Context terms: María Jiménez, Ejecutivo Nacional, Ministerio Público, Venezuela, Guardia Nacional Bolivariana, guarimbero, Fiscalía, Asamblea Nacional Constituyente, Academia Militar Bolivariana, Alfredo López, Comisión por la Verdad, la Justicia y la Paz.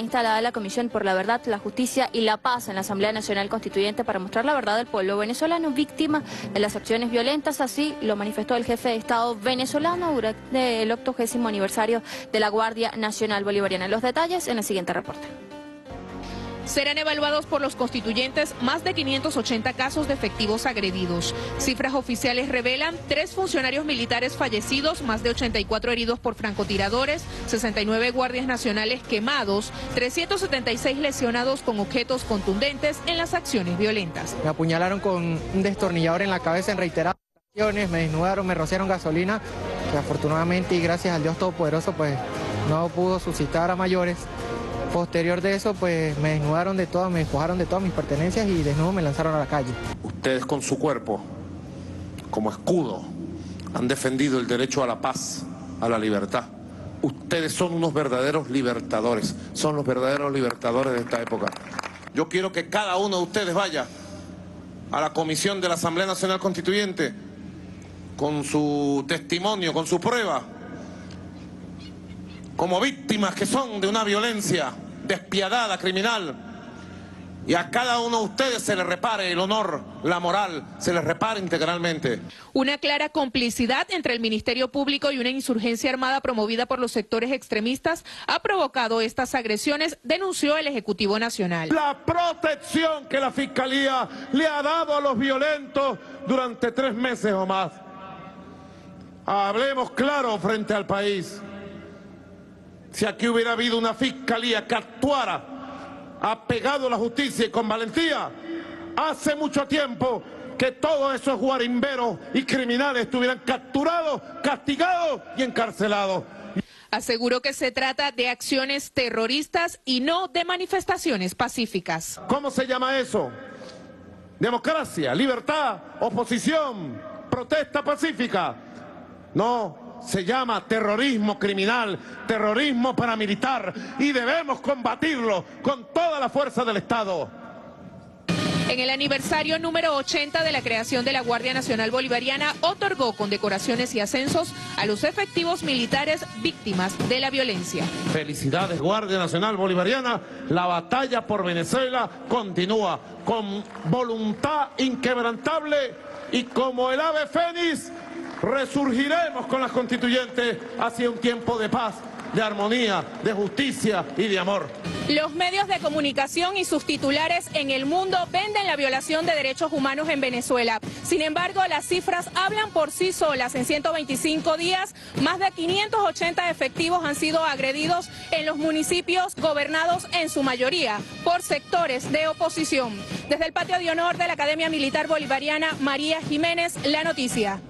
Instalada la Comisión por la Verdad, la Justicia y la Paz en la Asamblea Nacional Constituyente para mostrar la verdad del pueblo venezolano víctima de las acciones violentas. Así lo manifestó el jefe de Estado venezolano durante el 80º aniversario de la Guardia Nacional Bolivariana. Los detalles en el siguiente reporte. Serán evaluados por los constituyentes más de 580 casos de efectivos agredidos. Cifras oficiales revelan 3 funcionarios militares fallecidos, más de 84 heridos por francotiradores, 69 guardias nacionales quemados, 376 lesionados con objetos contundentes en las acciones violentas. Me apuñalaron con un destornillador en la cabeza en reiteradas ocasiones, me desnudaron, me rociaron gasolina, que afortunadamente y gracias al Dios Todopoderoso pues no pudo suscitar a mayores. Posterior de eso, pues me desnudaron de todas, me despojaron de todas mis pertenencias y desnudo me lanzaron a la calle. Ustedes con su cuerpo, como escudo, han defendido el derecho a la paz, a la libertad. Ustedes son unos verdaderos libertadores, son los verdaderos libertadores de esta época. Yo quiero que cada uno de ustedes vaya a la Comisión de la Asamblea Nacional Constituyente con su testimonio, con su prueba, como víctimas que son de una violencia despiadada, criminal, y a cada uno de ustedes se les repare el honor, la moral, se les repara integralmente. Una clara complicidad entre el Ministerio Público y una insurgencia armada promovida por los sectores extremistas ha provocado estas agresiones, denunció el Ejecutivo Nacional. La protección que la Fiscalía le ha dado a los violentos durante 3 meses o más. Hablemos claro frente al país. Si aquí hubiera habido una fiscalía que actuara apegado a la justicia y con valentía, hace mucho tiempo que todos esos guarimberos y criminales estuvieran capturados, castigados y encarcelados. Aseguró que se trata de acciones terroristas y no de manifestaciones pacíficas. ¿Cómo se llama eso? Democracia, libertad, oposición, protesta pacífica. No. Se llama terrorismo criminal, terrorismo paramilitar, y debemos combatirlo con toda la fuerza del Estado. En el aniversario número 80 de la creación de la Guardia Nacional Bolivariana, otorgó condecoraciones y ascensos a los efectivos militares víctimas de la violencia. Felicidades, Guardia Nacional Bolivariana. La batalla por Venezuela continúa con voluntad inquebrantable y como el ave fénix, resurgiremos con las constituyentes hacia un tiempo de paz, de armonía, de justicia y de amor. Los medios de comunicación y sus titulares en el mundo venden la violación de derechos humanos en Venezuela. Sin embargo, las cifras hablan por sí solas. En 125 días, más de 580 efectivos han sido agredidos en los municipios gobernados en su mayoría por sectores de oposición. Desde el patio de honor de la Academia Militar Bolivariana, María Jiménez, La Noticia.